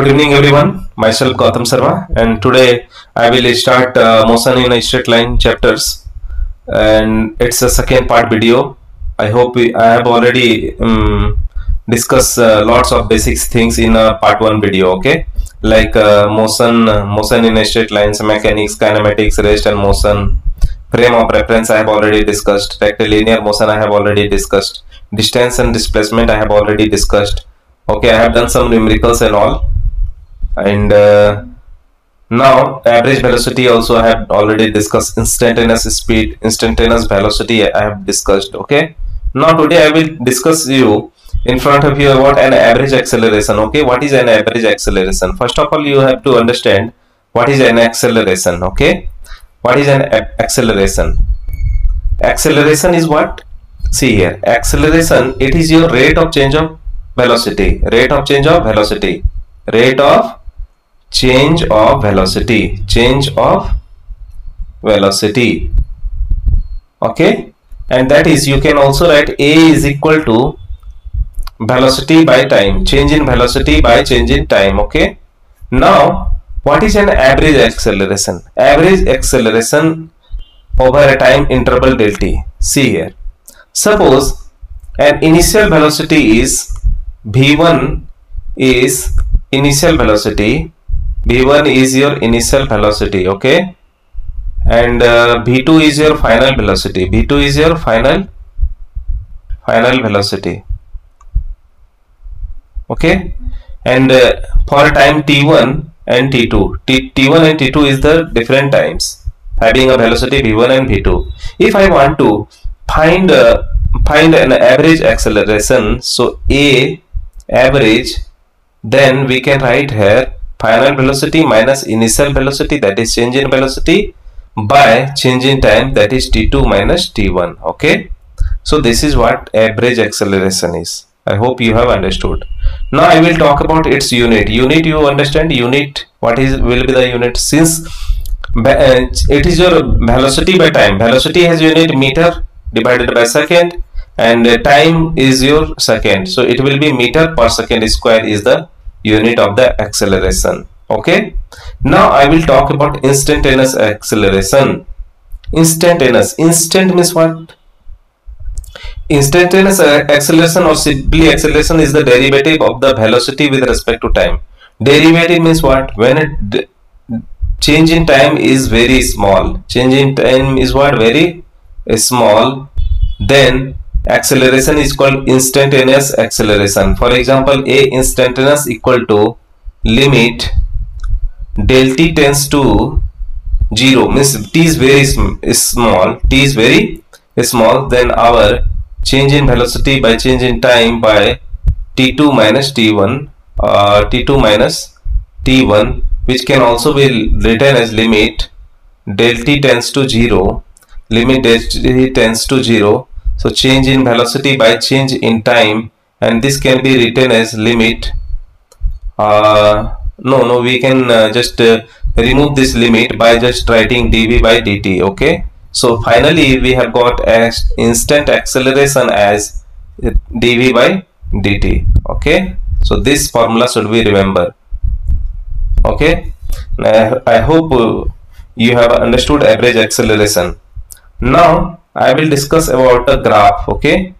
Good evening everyone, myself Gautam Sarma, and today I will start motion in a straight line chapters, and it's a second part video. I hope I have already discussed lots of basic things in part 1 video, okay, like motion in a straight lines, mechanics, kinematics, rest and motion, frame of reference I have already discussed, rectilinear motion I have already discussed, distance and displacement I have already discussed. Okay, I have done some numericals and all. And now average velocity also I have already discussed, instantaneous speed, instantaneous velocity I have discussed. Okay, now today I will discuss you in front of you about an average acceleration. Okay, what is an average acceleration? First of all, you have to understand what is an acceleration. Okay, what is an acceleration? Acceleration is what? See here, acceleration, it is your rate of change of velocity, rate of change of velocity, okay, and that is, you can also write A is equal to velocity by time, change in velocity by change in time. Okay, now what is an average acceleration? Average acceleration over a time interval del t. See here, suppose an initial velocity is v1 is initial velocity, v1 is your initial velocity, okay, and v2 is your final velocity, v2 is your final velocity, okay, and for time t1 and t2, t1 and t2 is the different times having a velocity v1 and v2. If I want to find an average acceleration, so A average, then we can write here final velocity minus initial velocity, that is change in velocity, by change in time, that is t2 minus t1. Okay, so this is what average acceleration is. I hope you have understood. Now I will talk about its unit. Unit, you understand unit, what is will be the unit, since it is your velocity by time. Velocity has unit meter divided by second, and time is your second, so it will be meter per second square is the unit of the acceleration. Okay, now I will talk about instantaneous acceleration. Instant means what? Instantaneous acceleration or simply acceleration is the derivative of the velocity with respect to time. Derivative means what? When change in time is very small, change in time is what? Very small, then acceleration is called instantaneous acceleration. For example, A instantaneous equal to limit del t tends to 0, means t is very small, t is very small, then our change in velocity by change in time by t2 minus t1 which can also be written as limit del t tends to 0, limit del t tends to 0, so change in velocity by change in time, and this can be written as limit, we can just remove this limit by just writing dv by dt. Okay, so finally we have got as instant acceleration as dv by dt. Okay, so this formula should be remembered. Okay, I hope you have understood average acceleration. Now I will discuss about a graph. Okay,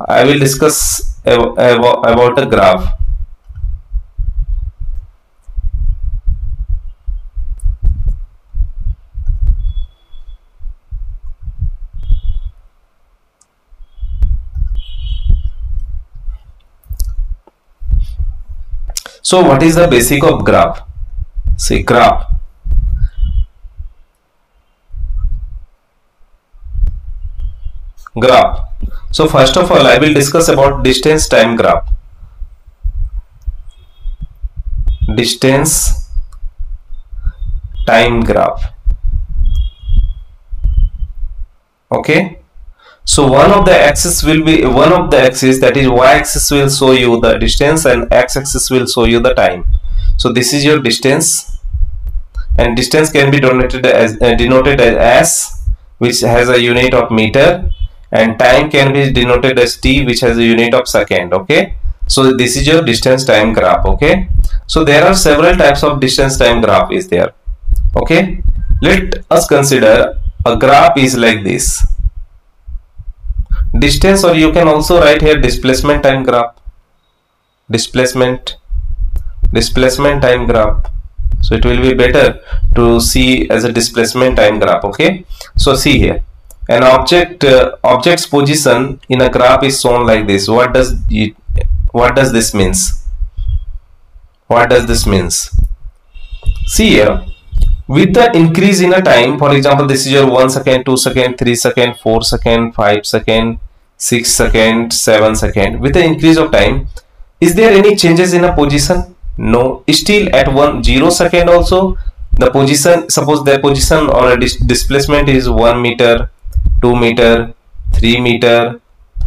I will discuss about a graph. So what is the basic of graph? See, graph. Graph. So first of all, I will discuss about distance time graph. Distance time graph. Okay. So one of the axis will be that is y axis will show you the distance, and x axis will show you the time. So this is your distance, and distance can be denoted as s, which has a unit of meter, and time can be denoted as t, which has a unit of second. Okay, So this is your distance time graph. Okay, so there are several types of distance time graph is there. Okay, let us consider a graph is like this. Distance, or you can also write here displacement time graph. Displacement time graph. So it will be better to see as a displacement time graph. Okay, so see here, an object's position in a graph is shown like this. What does this means? What does this means? See here, with the increase in a time, for example, this is your 1 second, 2 second, 3 second, 4 second, 5 second, 6 second, 7 second. With the increase of time, is there any changes in a position? No. Still at 10 second also the position, suppose the position or a displacement is 1 meter, 2 meter, 3 meter,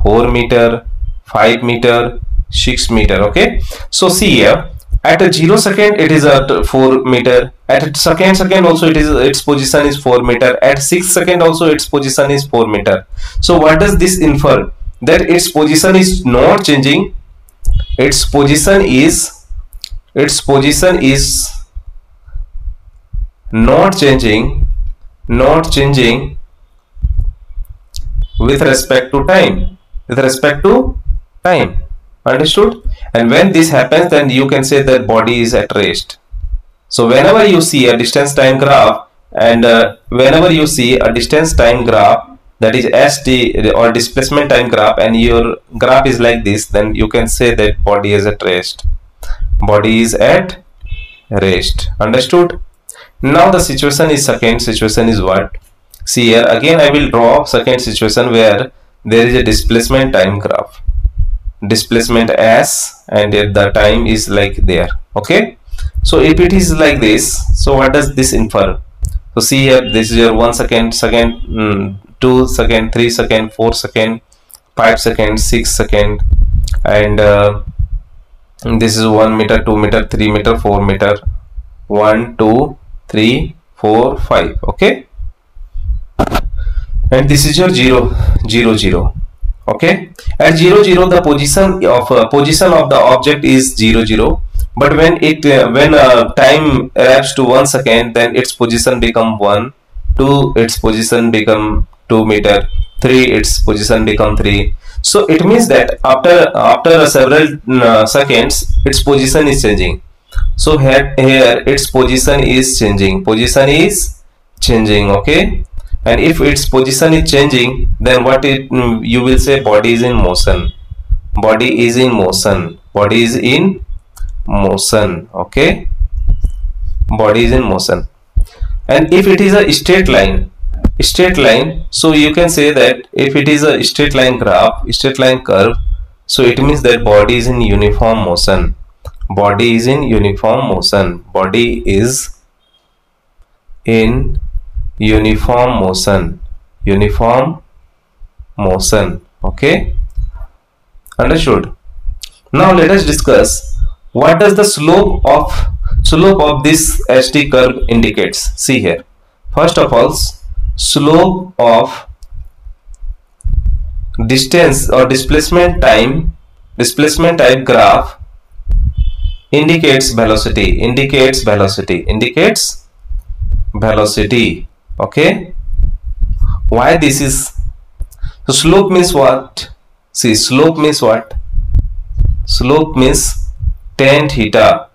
4 meter, 5 meter, 6 meter. Okay, so see here, at a 0 second it is at 4 meter, at second also it is, its position is 4 meter, at 6 second also its position is 4 meter. So what does this infer? That its position is not changing, its position is not changing with respect to time, understood? And when this happens, then you can say that body is at rest. So whenever you see a distance time graph, and that is SD or displacement time graph, and your graph is like this, then you can say that body is at rest. Body is at rest. Understood? Now the situation is second. Situation is what? See here again, I will draw second situation where there is a displacement time graph. Displacement as, and yet the time is like there. Okay, so if it is like this, so what does this infer? So see here, this is your 1 second, 2 second, 3 second, 4 second, 5 second, 6 second, and this is 1 meter, 2 meter, 3 meter, 4 meter, 1 2 3 4 5. Okay, and this is your 0 0 0. Okay, at 0 0 the position of the object is 0 0, but when time elapses to 1 second, then its position become 1, 2 its position become 2 meter, 3 its position become 3. So it means that after several seconds its position is changing. So here its position is changing, okay. And if its position is changing, then you will say body is in motion, okay, body is in motion. And if it is a straight line, so you can say that if it is a straight line graph, straight line curve, so it means that body is in uniform motion, uniform motion. Okay, understood? Now let us discuss what does the slope of this ST curve indicates. See here, first of all, slope of distance or displacement time graph indicates velocity, okay. Why this is? So slope means what? See, slope means what? Slope means tan theta.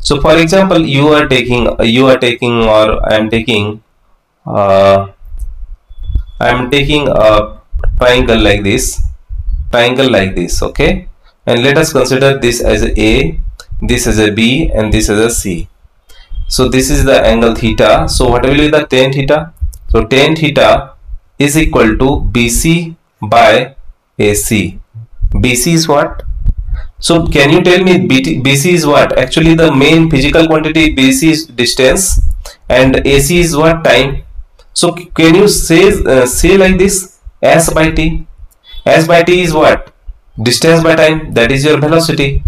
So for example, I am taking a triangle like this, okay, and let us consider this as A, this as a B, and this as a C. So this is the angle theta. So what will be the tan theta? So tan theta is equal to BC by AC. BC is what? So can you tell me BC is what? Actually the main physical quantity BC is distance, and AC is what? Time. So can you say like this? S by T. S by T is what? Distance by time, that is your velocity.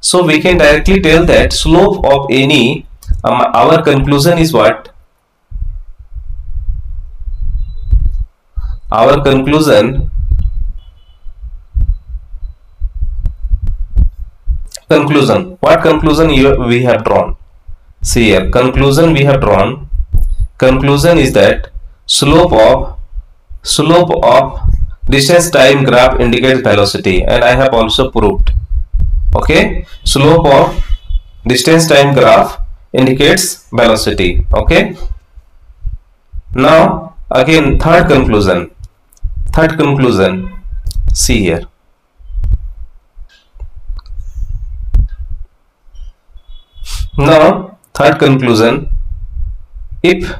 So we can directly tell that slope of any, our conclusion is what? Our conclusion Conclusion. What conclusion we have drawn? See here. Conclusion we have drawn. Conclusion is that slope of distance time graph indicates velocity, and I have also proved. Okay. Slope of distance time graph indicates velocity. Okay. Now again third conclusion. Third conclusion. See here. Now third conclusion. If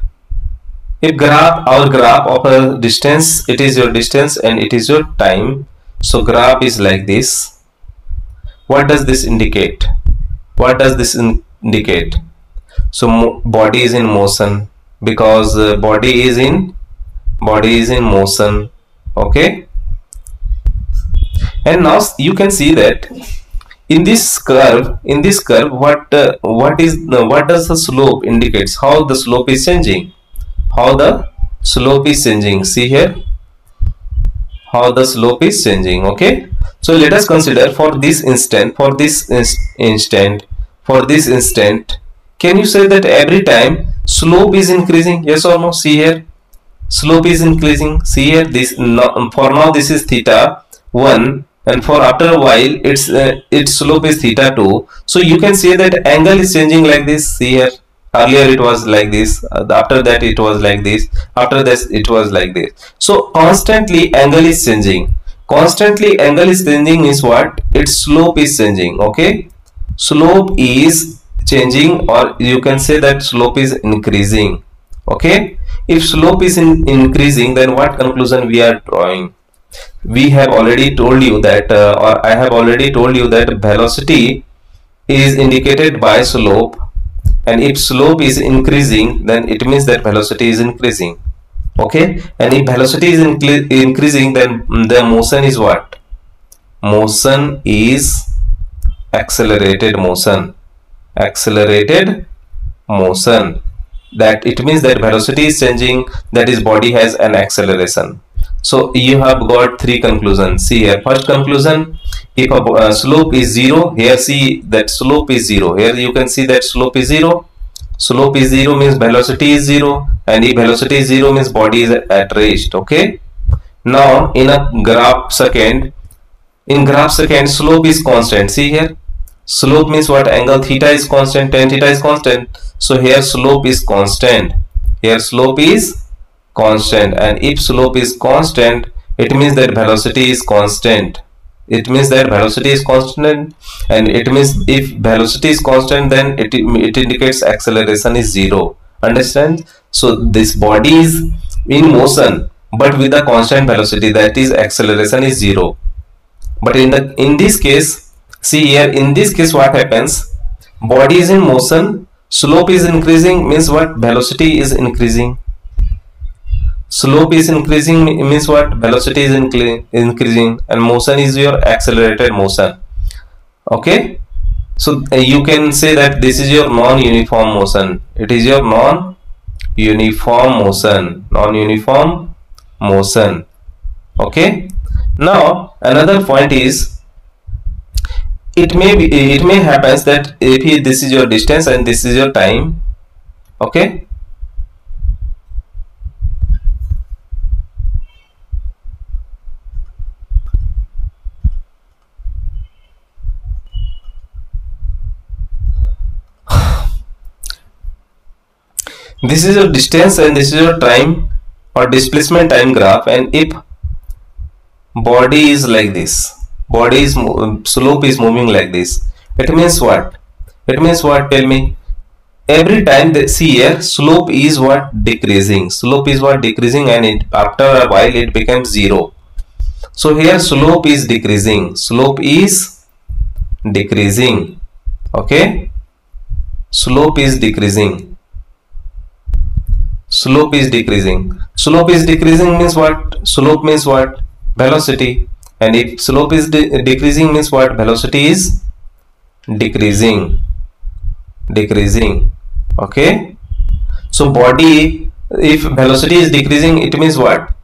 graph or graph of a distance, it is your distance and it is your time. So graph is like this. What does this indicate? What does this indicate? So body is in motion, because body is in motion. Okay. And now you can see that in this curve what does the slope indicates? How the slope is changing? How the slope is changing? See here, how the slope is changing. Okay. So let us consider for this instant, can you say that every time slope is increasing? Yes or no? See here, slope is increasing. See here, for now this is theta 1, and for after a while its slope is theta 2. So you can say that angle is changing like this. See here, earlier it was like this, after that it was like this, after this it was like this. So constantly angle is changing. Constantly angle is changing is what? Its slope is changing. Okay. Slope is changing, or you can say that slope is increasing. Okay. If slope is increasing, then what conclusion we are drawing? We have already told you that I have already told you that velocity is indicated by slope, and if slope is increasing, then it means that velocity is increasing. Okay. And if velocity is increasing, then the motion is what? Motion is accelerated motion. Accelerated motion. That it means that velocity is changing, that is body has an acceleration. So you have got three conclusions. See here, first conclusion, if a slope is 0, here see that slope is 0. Here you can see that slope is 0. Slope is 0 means velocity is 0, and if velocity is 0 means body is at rest. Okay. Now in graph second slope is constant. See here, slope means what? Angle theta is constant, tan theta is constant. So here slope is constant. Here slope is constant, and if slope is constant, it means that velocity is constant. It means that velocity is constant, and it means if velocity is constant, then it indicates acceleration is 0. Understand? So this body is in motion but with a constant velocity, that is acceleration is 0. But in this case, see here, in this case what happens? Body is in motion, slope is increasing, means what? Velocity is increasing. Slope is increasing means what? Velocity is increasing, and motion is your accelerated motion. Okay. So you can say that this is your non-uniform motion. It is your non-uniform motion. Non-uniform motion. Okay. Now another point is, it may happen that if this is your distance and this is your time. Okay. This is your distance and this is your time or displacement time graph, and if body is like this, slope is moving like this, it means what? Tell me. Every time they see here, slope is what? Decreasing. Slope is what? Decreasing, and after a while it becomes 0. So here slope is decreasing. Okay. Slope is decreasing means what? Slope means what? Velocity. And if slope is decreasing means what? Velocity is decreasing. Okay. So body, if velocity is decreasing, it means what?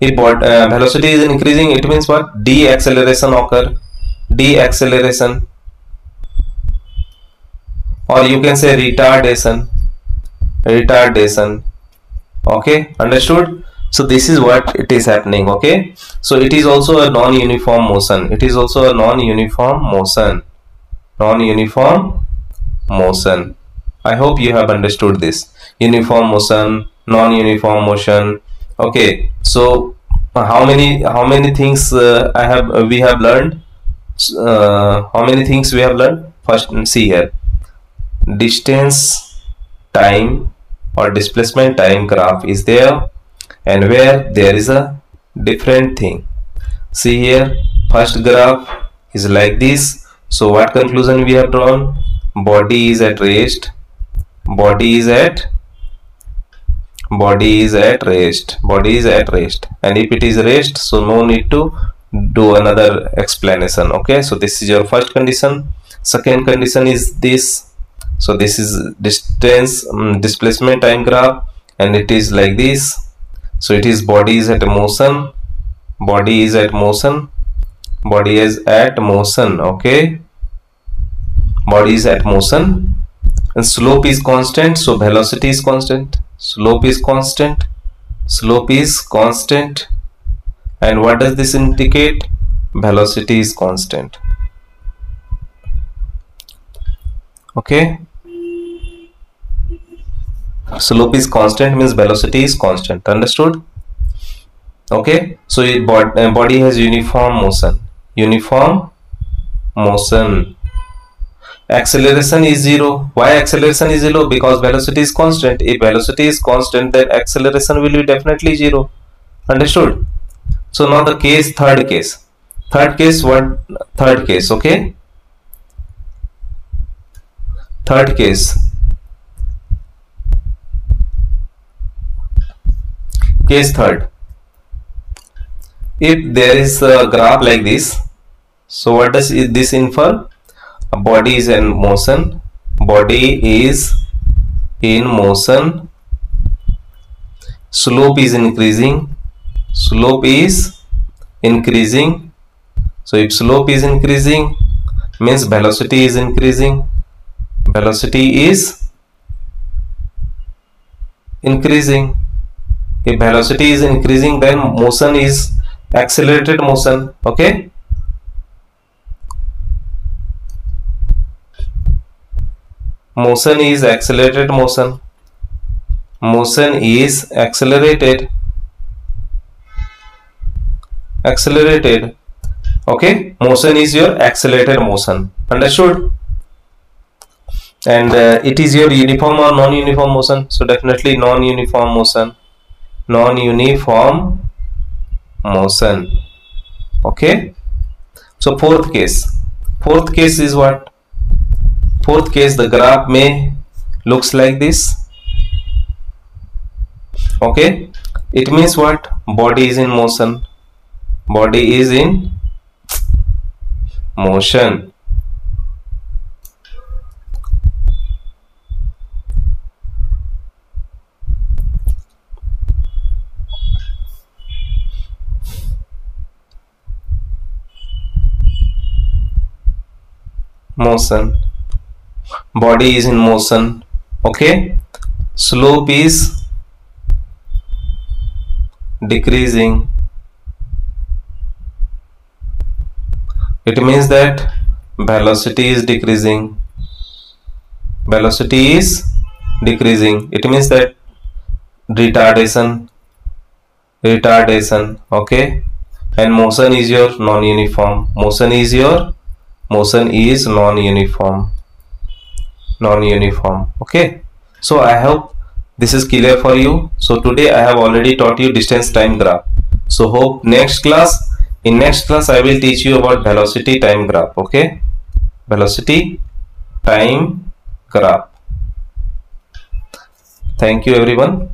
If velocity is increasing, it means what? Deacceleration occur. or you can say retardation. Okay, understood? So this is what it is happening. Okay, so it is also a non-uniform motion. It is also a non-uniform motion. I hope you have understood this. Uniform motion, non-uniform motion. Okay, so how many things we have learned? How many things we have learned? First, see here, distance time or displacement time graph is there, and where there is a different thing. See here, first graph is like this. So what conclusion we have drawn? Body is at rest. Body is at rest, and if it is rest, so no need to do another explanation. Okay, so this is your first condition. Second condition is this. So this is distance displacement time graph, and it is like this. So it is body is at motion. Okay, body is at motion, and slope is constant, so velocity is constant. And what does this indicate? Velocity is constant. Okay, slope is constant means velocity is constant. Understood? Okay, so body has uniform motion. Acceleration is zero. Why acceleration is zero? Because velocity is constant. If velocity is constant, then acceleration will be definitely zero. Understood? So now the case, third case. Okay, third case. Case 3, if there is a graph like this, so what does this infer? Body is in motion. Slope is increasing. So if slope is increasing, means velocity is increasing. If velocity is increasing, then motion is accelerated motion. Okay, motion is accelerated motion. Okay, motion is your accelerated motion. Understood? And it is your uniform or non-uniform motion. So definitely non-uniform motion. Okay, so fourth case is what? Fourth case, the graph looks like this. Okay, it means what? Body is in motion. Body is in motion. Okay, slope is decreasing. It means that velocity is decreasing. It means that retardation. Okay, and motion is your non-uniform. Motion is non-uniform. Okay, so I hope this is clear for you. So today I have already taught you distance time graph. So hope in next class I will teach you about velocity time graph. Okay, velocity time graph. Thank you everyone.